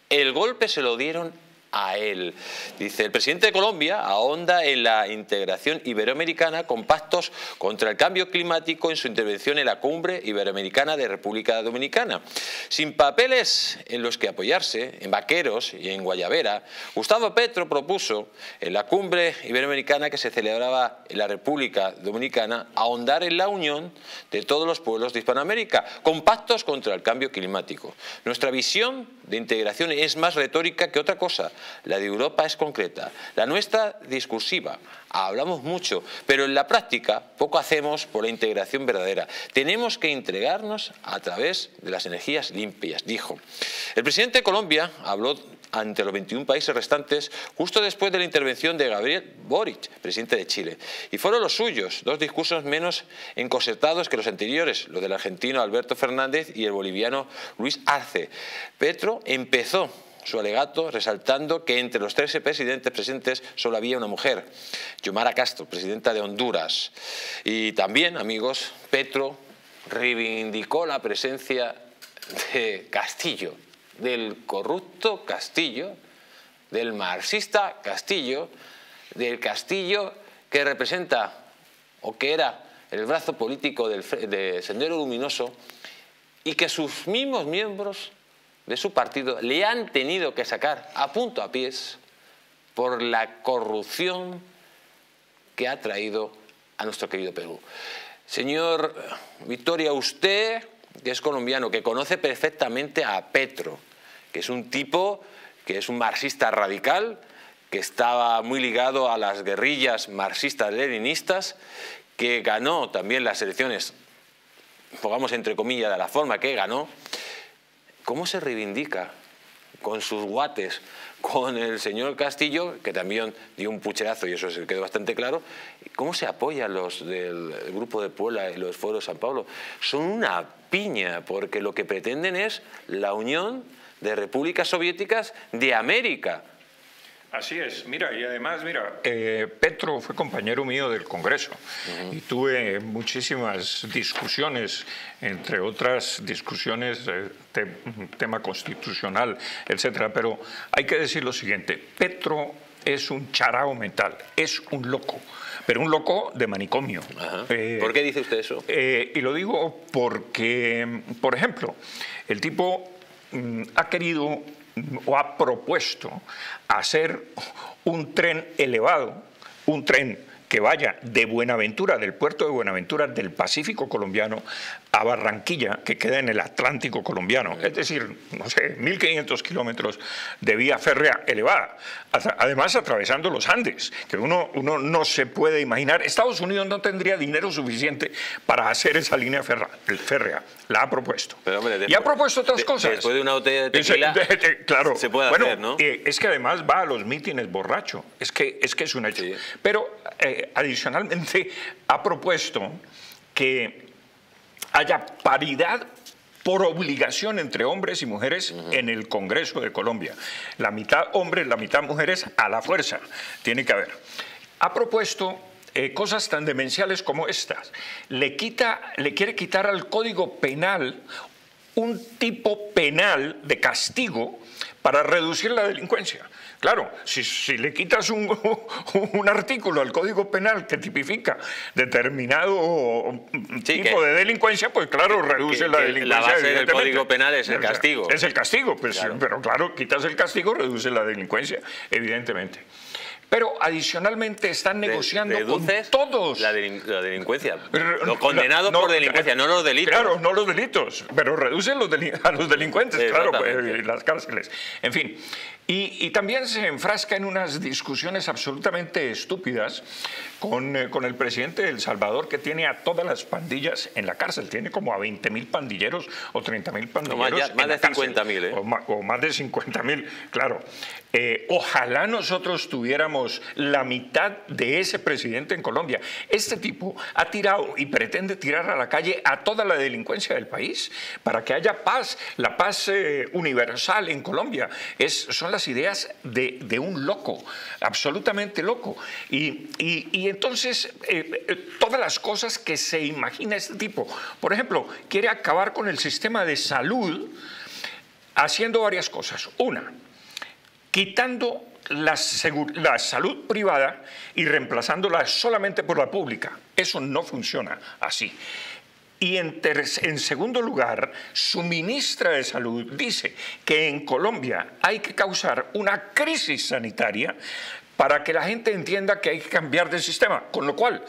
el golpe se lo dieron a él. Dice, el presidente de Colombia ahonda en la integración iberoamericana con pactos contra el cambio climático en su intervención en la cumbre iberoamericana de República Dominicana. Sin papeles en los que apoyarse, en vaqueros y en guayabera, Gustavo Petro propuso en la cumbre iberoamericana que se celebraba en la República Dominicana ahondar en la unión de todos los pueblos de Hispanoamérica con pactos contra el cambio climático. Nuestra visión de integración es más retórica que otra cosa. La de Europa es concreta, la nuestra discursiva. Hablamos mucho, pero en la práctica poco hacemos por la integración verdadera. Tenemos que integrarnos a través de las energías limpias, dijo. El presidente de Colombia habló ante los veintiún países restantes justo después de la intervención de Gabriel Boric, presidente de Chile. Y fueron los suyos, dos discursos menos encorsetados que los anteriores, los del argentino Alberto Fernández y el boliviano Luis Arce. Petro empezó su alegato resaltando que entre los trece presidentes presentes solo había una mujer, Xiomara Castro, presidenta de Honduras. Y también, amigos, Petro reivindicó la presencia de Castillo, del corrupto Castillo, del marxista Castillo, del Castillo que representa o que era el brazo político del, de Sendero Luminoso y que sus mismos miembros de su partido le han tenido que sacar a punto a pies por la corrupción que ha traído a nuestro querido Perú. Señor Victoria, usted, que es colombiano, que conoce perfectamente a Petro, que es un tipo que es un marxista radical, que estaba muy ligado a las guerrillas marxistas-leninistas, que ganó también las elecciones, pongamos entre comillas, de la forma que ganó. ¿Cómo se reivindica con sus guates, con el señor Castillo, que también dio un pucherazo y eso se quedó bastante claro? ¿Cómo se apoya los del Grupo de Puebla y los Foros de San Pablo? Son una piña, porque lo que pretenden es la unión de repúblicas soviéticas de América. Así es, mira, y además, mira, eh, Petro fue compañero mío del Congreso uh-huh. y tuve muchísimas discusiones, entre otras discusiones de te, tema constitucional, etcétera. Pero hay que decir lo siguiente, Petro es un charao mental, es un loco, pero un loco de manicomio. Uh-huh. eh, ¿Por qué dice usted eso? Eh, y lo digo porque, por ejemplo, el tipo mm, ha querido o ha propuesto hacer un tren elevado, un tren que vaya de Buenaventura, del puerto de Buenaventura, del Pacífico colombiano, a Barranquilla, que queda en el Atlántico colombiano. Es decir, no sé, mil quinientos kilómetros de vía férrea elevada. Además, atravesando los Andes, que uno, uno no se puede imaginar. Estados Unidos no tendría dinero suficiente para hacer esa línea férrea. férrea. La ha propuesto. Pero, hombre, después, y ha propuesto otras de, cosas. Después de una botella de tequila, de, de, de, claro, se puede bueno, hacer, ¿no? Eh, es que además va a los mítines borracho. Es que es, que es un hecho. Sí. Pero eh, adicionalmente ha propuesto que haya paridad por obligación entre hombres y mujeres uh-huh. en el Congreso de Colombia. La mitad hombres, la mitad mujeres a la fuerza. Tiene que haber. Ha propuesto... Eh, cosas tan demenciales como estas. Le, quita, le quiere quitar al Código Penal un tipo penal de castigo para reducir la delincuencia. Claro, si, si le quitas un, un artículo al Código Penal que tipifica determinado sí, tipo que, de delincuencia, pues claro, reduce que, la delincuencia. La base del Código Penal es el castigo. Es el castigo, pues, claro. Pero claro, quitas el castigo, reduce la delincuencia, evidentemente. Pero adicionalmente están negociando con todos. La, delin la delincuencia. Los condenados no, por delincuencia, no los delitos. Claro, no los delitos, pero reducen los deli a los delincuentes, claro, pues, las cárceles. En fin, y, y también se enfrasca en unas discusiones absolutamente estúpidas con, eh, con el presidente de El Salvador, que tiene a todas las pandillas en la cárcel. Tiene como a veinte mil pandilleros o treinta mil pandilleros. No, ya, más, en de cincuenta, cárcel, mil, ¿eh? o más, o más de cincuenta mil, claro. Eh, ojalá nosotros tuviéramos la mitad de ese presidente en Colombia. Este tipo ha tirado y pretende tirar a la calle a toda la delincuencia del país para que haya paz, la paz eh, universal en Colombia. Es, son las ideas de, de un loco, absolutamente loco. Y, y, y entonces eh, todas las cosas que se imagina este tipo. Por ejemplo, quiere acabar con el sistema de salud haciendo varias cosas. Una, quitando La, la salud privada y reemplazándola solamente por la pública. Eso no funciona así. Y en, en segundo lugar, su ministra de Salud dice que en Colombia hay que causar una crisis sanitaria para que la gente entienda que hay que cambiar de sistema, con lo cual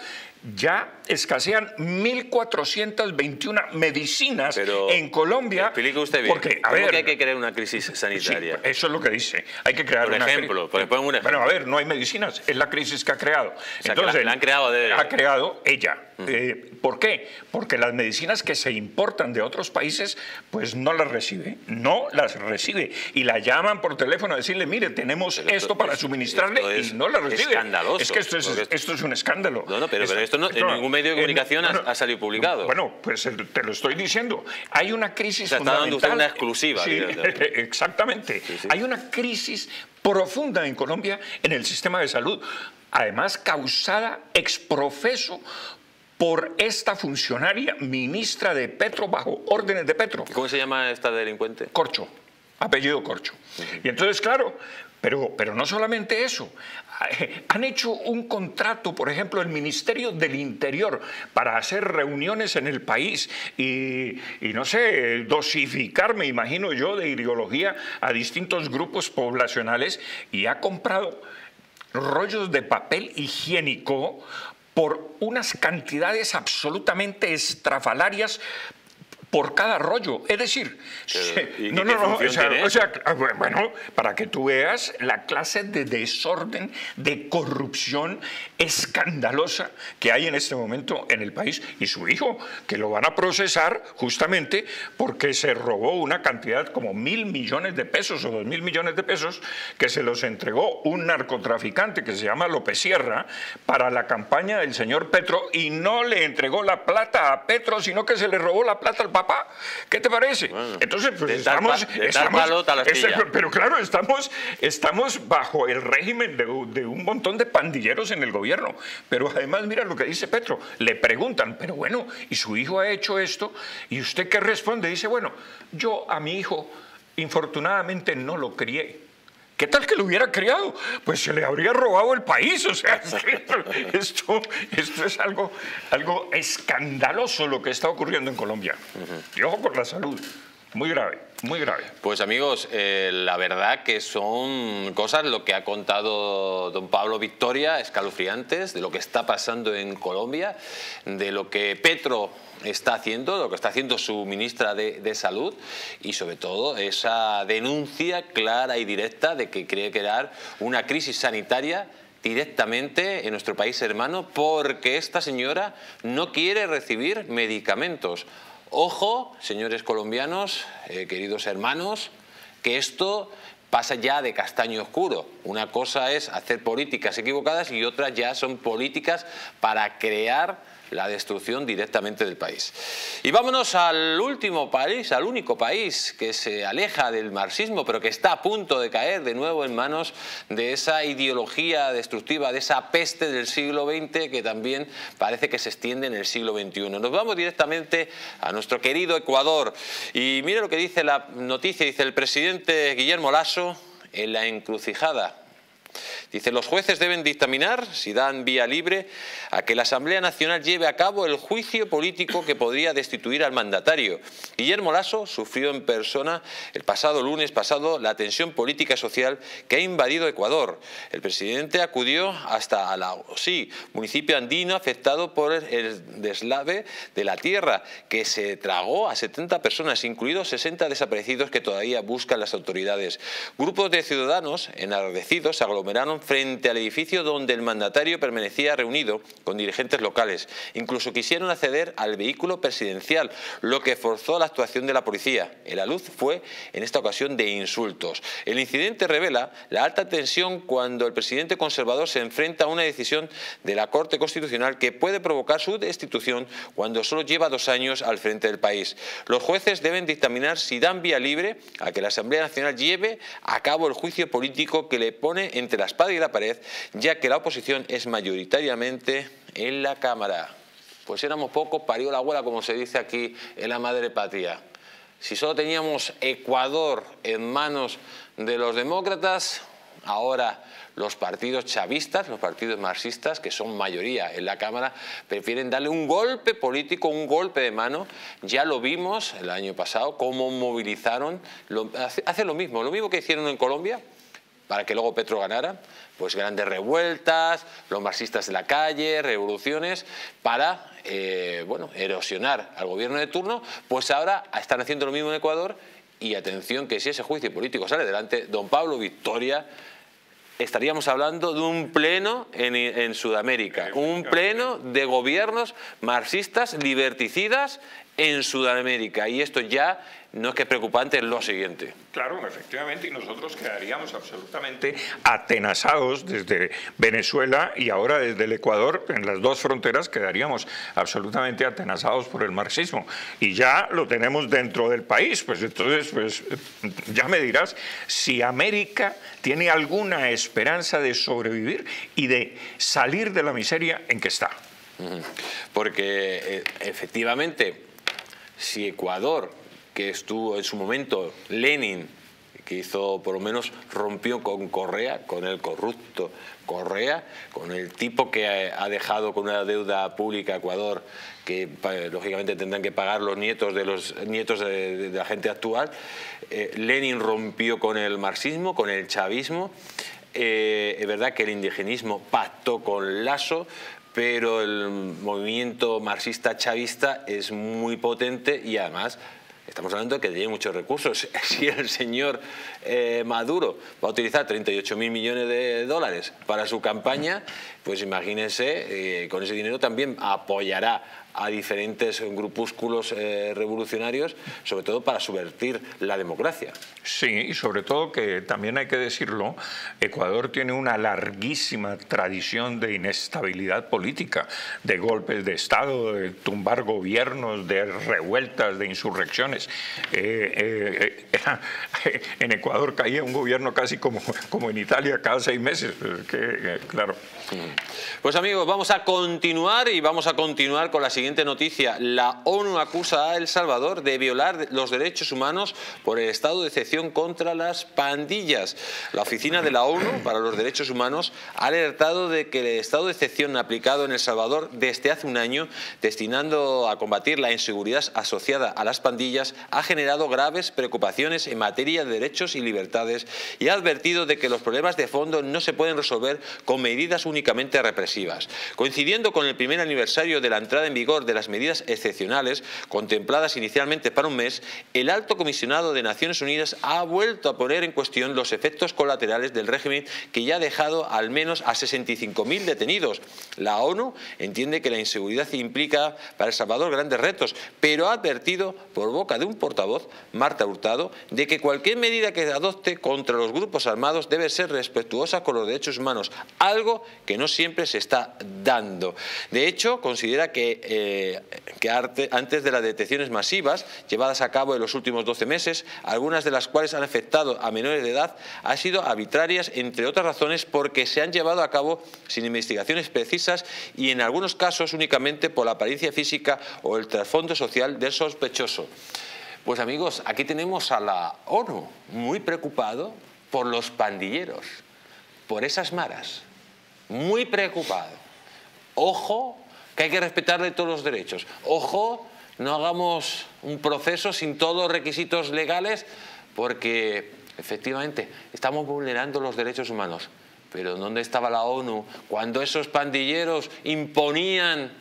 ya escasean mil cuatrocientas veintiuna medicinas pero en Colombia. Explique usted bien, porque, a ver, que hay que crear una crisis sanitaria. Sí, eso es lo que dice, hay que crear por una ejemplo, crisis. Por ejemplo, bueno, a ver, no hay medicinas, es la crisis que ha creado. O sea, entonces, la, la han creado de... ha creado ella. Uh-huh. eh, ¿Por qué? Porque las medicinas que se importan de otros países, pues no las recibe, no las recibe. Y la llaman por teléfono a decirle, mire, tenemos esto, esto para es, suministrarle esto es y no la recibe. Escandaloso. Es que esto es, esto es un escándalo. No, no, pero, es, pero esto no, en ningún medio de comunicación en, bueno, ha salido publicado. Bueno, pues te lo estoy diciendo. Hay una crisis fundamental. O sea, está dando usted una exclusiva. Sí, exactamente. Sí, sí. Hay una crisis profunda en Colombia en el sistema de salud, además causada exprofeso por esta funcionaria ministra de Petro, bajo órdenes de Petro. ¿Cómo se llama esta delincuente? Corcho, apellido Corcho. Uh-huh. Y entonces, claro, pero, pero no solamente eso. Han hecho un contrato, por ejemplo, el Ministerio del Interior para hacer reuniones en el país y, y no sé, dosificar, me imagino yo, de ideología a distintos grupos poblacionales, y ha comprado rollos de papel higiénico por unas cantidades absolutamente estrafalarias por cada rollo. Es decir, ¿Y no, no, no, o sea, o sea, bueno, para que tú veas la clase de desorden, de corrupción escandalosa que hay en este momento en el país. Y su hijo, que lo van a procesar justamente porque se robó una cantidad como mil millones de pesos o dos mil millones de pesos que se los entregó un narcotraficante que se llama López Sierra para la campaña del señor Petro, y no le entregó la plata a Petro, sino que se le robó la plata al papá. ¿Qué te parece? Bueno, entonces, pues estamos... Pa, estamos ese, pero claro, estamos, estamos bajo el régimen de, de un montón de pandilleros en el gobierno. Pero además, mira lo que dice Petro. Le preguntan, pero bueno, ¿y su hijo ha hecho esto? ¿Y usted qué responde? Dice, bueno, yo a mi hijo, infortunadamente, no lo crié. ¿Qué tal que lo hubiera criado? Pues se le habría robado el país. O sea, esto, esto es algo, algo escandaloso lo que está ocurriendo en Colombia. Y ojo con la salud. Muy grave, muy grave. Pues amigos, eh, la verdad que son cosas, lo que ha contado don Pablo Victoria, escalofriantes, de lo que está pasando en Colombia, de lo que Petro está haciendo, lo que está haciendo su ministra de, de Salud, y sobre todo esa denuncia clara y directa de que quiere crear una crisis sanitaria directamente en nuestro país hermano, porque esta señora no quiere recibir medicamentos. Ojo, señores colombianos, eh, queridos hermanos, que esto pasa ya de castaño oscuro. Una cosa es hacer políticas equivocadas y otras ya son políticas para crear la destrucción directamente del país. Y vámonos al último país, al único país que se aleja del marxismo, pero que está a punto de caer de nuevo en manos de esa ideología destructiva, de esa peste del siglo veinte que también parece que se extiende en el siglo veintiuno. Nos vamos directamente a nuestro querido Ecuador. Y mire lo que dice la noticia, dice el presidente Guillermo Lasso en la encrucijada. Dice, los jueces deben dictaminar, si dan vía libre, a que la Asamblea Nacional lleve a cabo el juicio político que podría destituir al mandatario. Guillermo Lasso sufrió en persona el pasado lunes pasado la tensión política y social que ha invadido Ecuador. El presidente acudió hasta Alausí, municipio andino afectado por el deslave de la tierra, que se tragó a setenta personas, incluidos sesenta desaparecidos que todavía buscan las autoridades. Grupos de ciudadanos enardecidos se aglomeraron frente al edificio donde el mandatario permanecía reunido con dirigentes locales. Incluso quisieron acceder al vehículo presidencial, lo que forzó la actuación de la policía. La luz fue en esta ocasión de insultos. El incidente revela la alta tensión cuando el presidente conservador se enfrenta a una decisión de la Corte Constitucional que puede provocar su destitución cuando solo lleva dos años al frente del país. Los jueces deben dictaminar si dan vía libre a que la Asamblea Nacional lleve a cabo el juicio político que le pone entre la espada y la pared, ya que la oposición es mayoritariamente en la Cámara. Pues éramos pocos, parió la abuela, como se dice aquí en la madre patria. Si solo teníamos Ecuador en manos de los demócratas, ahora los partidos chavistas, los partidos marxistas, que son mayoría en la Cámara, prefieren darle un golpe político, un golpe de mano. Ya lo vimos el año pasado, cómo movilizaron, lo, hacen lo mismo, lo mismo que hicieron en Colombia, para que luego Petro ganara, pues grandes revueltas, los marxistas de la calle, revoluciones, para eh, bueno, erosionar al gobierno de turno. Pues ahora están haciendo lo mismo en Ecuador, y atención, que si ese juicio político sale adelante, don Pablo Victoria, estaríamos hablando de un pleno en, en Sudamérica, un pleno de gobiernos marxistas liberticidas en Sudamérica, y esto ya no es que preocupante, es lo siguiente. Claro, efectivamente, y nosotros quedaríamos absolutamente atenazados desde Venezuela y ahora desde el Ecuador, en las dos fronteras quedaríamos absolutamente atenazados por el marxismo, y ya lo tenemos dentro del país. Pues entonces, pues ya me dirás si América tiene alguna esperanza de sobrevivir y de salir de la miseria en que está. Porque efectivamente, si Ecuador, que estuvo en su momento Lenin, que hizo, por lo menos rompió con Correa, con el corrupto Correa, con el tipo que ha dejado con una deuda pública a Ecuador, que lógicamente tendrán que pagar los nietos de los nietos de, de la gente actual. Eh, Lenin rompió con el marxismo, con el chavismo. Eh, es verdad que el indigenismo pactó con Lasso, pero el movimiento marxista-chavista es muy potente, y además estamos hablando de que tiene muchos recursos. Si el señor eh, Maduro va a utilizar treinta y ocho mil millones de dólares para su campaña, pues imagínense, eh, con ese dinero también apoyará a diferentes grupúsculos eh, revolucionarios, sobre todo para subvertir la democracia. Sí, y sobre todo que también hay que decirlo, Ecuador tiene una larguísima tradición de inestabilidad política, de golpes de Estado, de tumbar gobiernos, de revueltas, de insurrecciones. Eh, eh, era, en Ecuador caía un gobierno casi como, como en Italia cada seis meses. Pues que, eh, claro. Pues amigos, vamos a continuar y vamos a continuar con la siguiente noticia. La ONU acusa a El Salvador de violar los derechos humanos por el estado de excepción contra las pandillas. La oficina de la ONU para los derechos humanos ha alertado de que el estado de excepción aplicado en El Salvador desde hace un año, destinando a combatir la inseguridad asociada a las pandillas, ha generado graves preocupaciones en materia de derechos y libertades y ha advertido de que los problemas de fondo no se pueden resolver con medidas únicamente represivas. Coincidiendo con el primer aniversario de la entrada en vigor de las medidas excepcionales, contempladas inicialmente para un mes, el alto comisionado de Naciones Unidas ha vuelto a poner en cuestión los efectos colaterales del régimen, que ya ha dejado al menos a sesenta y cinco mil detenidos. La ONU entiende que la inseguridad implica para El Salvador grandes retos, pero ha advertido por boca de un portavoz, Marta Hurtado, de que cualquier medida que adopte contra los grupos armados debe ser respetuosa con los derechos humanos, algo que no siempre se está dando. De hecho, considera que, eh, que arte, antes de las detenciones masivas llevadas a cabo en los últimos doce meses, algunas de las cuales han afectado a menores de edad, han sido arbitrarias, entre otras razones porque se han llevado a cabo sin investigaciones precisas y en algunos casos únicamente por la apariencia física o el trasfondo social del sospechoso. Pues amigos, aquí tenemos a la ONU muy preocupado por los pandilleros, por esas maras. Muy preocupado. Ojo, que hay que respetarle todos los derechos. Ojo, no hagamos un proceso sin todos los requisitos legales, porque efectivamente estamos vulnerando los derechos humanos. Pero ¿dónde estaba la ONU cuando esos pandilleros imponían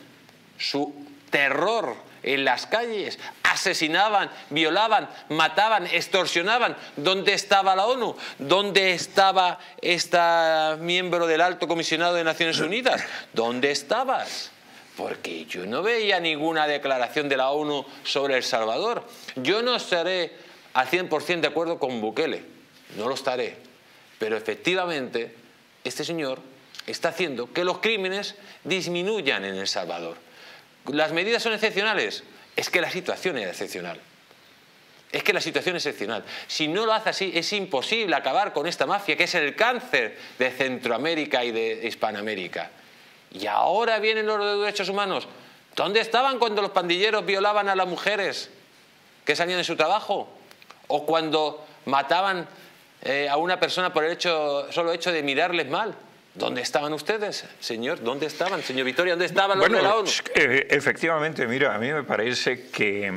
su terror en las calles? Asesinaban, violaban, mataban, extorsionaban. ¿Dónde estaba la ONU? ¿Dónde estaba esta miembro del Alto Comisionado de Naciones Unidas? ¿Dónde estabas? Porque yo no veía ninguna declaración de la ONU sobre El Salvador. Yo no estaré al cien por cien de acuerdo con Bukele, no lo estaré. Pero efectivamente este señor está haciendo que los crímenes disminuyan en El Salvador. ¿Las medidas son excepcionales? Es que la situación es excepcional. Es que la situación es excepcional. Si no lo hace así, es imposible acabar con esta mafia, que es el cáncer de Centroamérica y de Hispanoamérica. Y ahora vienen los derechos humanos. ¿Dónde estaban cuando los pandilleros violaban a las mujeres que salían de su trabajo? ¿O cuando mataban eh, a una persona por el hecho, solo hecho de mirarles mal? ¿Dónde estaban ustedes, señor? ¿Dónde estaban, señor Victoria? ¿Dónde estaban los bueno, de la ONU? Eh, efectivamente, mira, a mí me parece que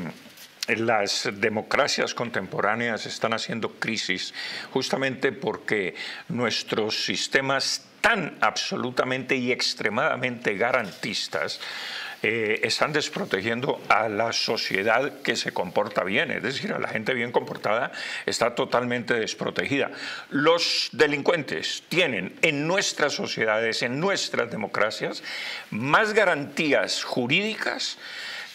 las democracias contemporáneas están haciendo crisis justamente porque nuestros sistemas tan absolutamente y extremadamente garantistas Eh, están desprotegiendo a la sociedad que se comporta bien, es decir, a la gente bien comportada está totalmente desprotegida. Los delincuentes tienen en nuestras sociedades, en nuestras democracias, más garantías jurídicas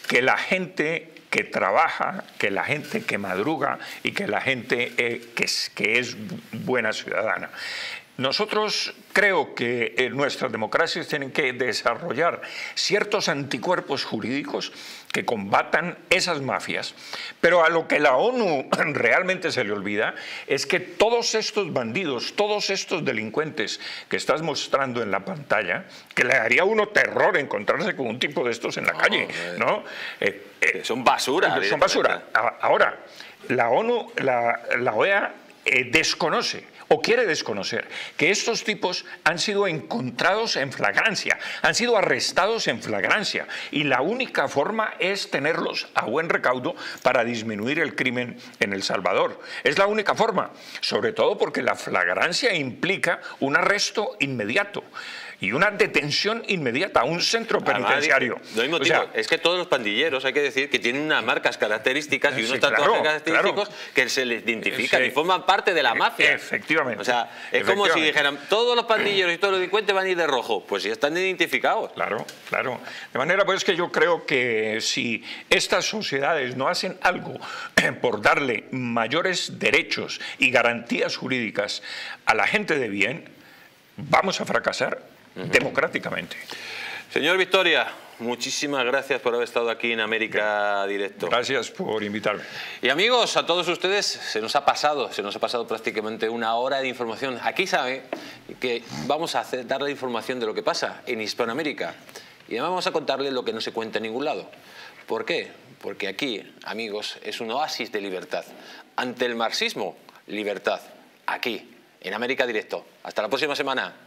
que la gente que trabaja, que la gente que madruga y que la gente eh, que es, que es buena ciudadana. Nosotros creo que nuestras democracias tienen que desarrollar ciertos anticuerpos jurídicos que combatan esas mafias. Pero a lo que la ONU realmente se le olvida es que todos estos bandidos, todos estos delincuentes que estás mostrando en la pantalla, que le haría a uno terror encontrarse con un tipo de estos en la oh, calle, ¿no? Eh, eh, son basura. Son basura. Ahora, la ONU, la, la O E A eh, desconoce o quiere desconocer que estos tipos han sido encontrados en flagrancia, han sido arrestados en flagrancia, y la única forma es tenerlos a buen recaudo para disminuir el crimen en El Salvador. Es la única forma, sobre todo porque la flagrancia implica un arresto inmediato y una detención inmediata a un centro penitenciario. Además, no hay motivo. O sea, es que todos los pandilleros, hay que decir, que tienen unas marcas características y unos sí, tatuajes claro, característicos claro. que se les identifican sí. y forman parte de la mafia. Efectivamente. O sea, es como si dijeran, todos los pandilleros y todos los delincuentes van a ir de rojo. Pues ya están identificados. Claro, claro. De manera pues que yo creo que si estas sociedades no hacen algo por darle mayores derechos y garantías jurídicas a la gente de bien, vamos a fracasar democráticamente. Señor Victoria, muchísimas gracias por haber estado aquí en América Directo. Gracias por invitarme. Y amigos, a todos ustedes, se nos ha pasado, se nos ha pasado prácticamente una hora de información. Aquí sabe que vamos a hacer, dar la información de lo que pasa en Hispanoamérica. Y además vamos a contarles lo que no se cuenta en ningún lado. ¿Por qué? Porque aquí, amigos, es un oasis de libertad. Ante el marxismo, libertad. Aquí, en América Directo. Hasta la próxima semana.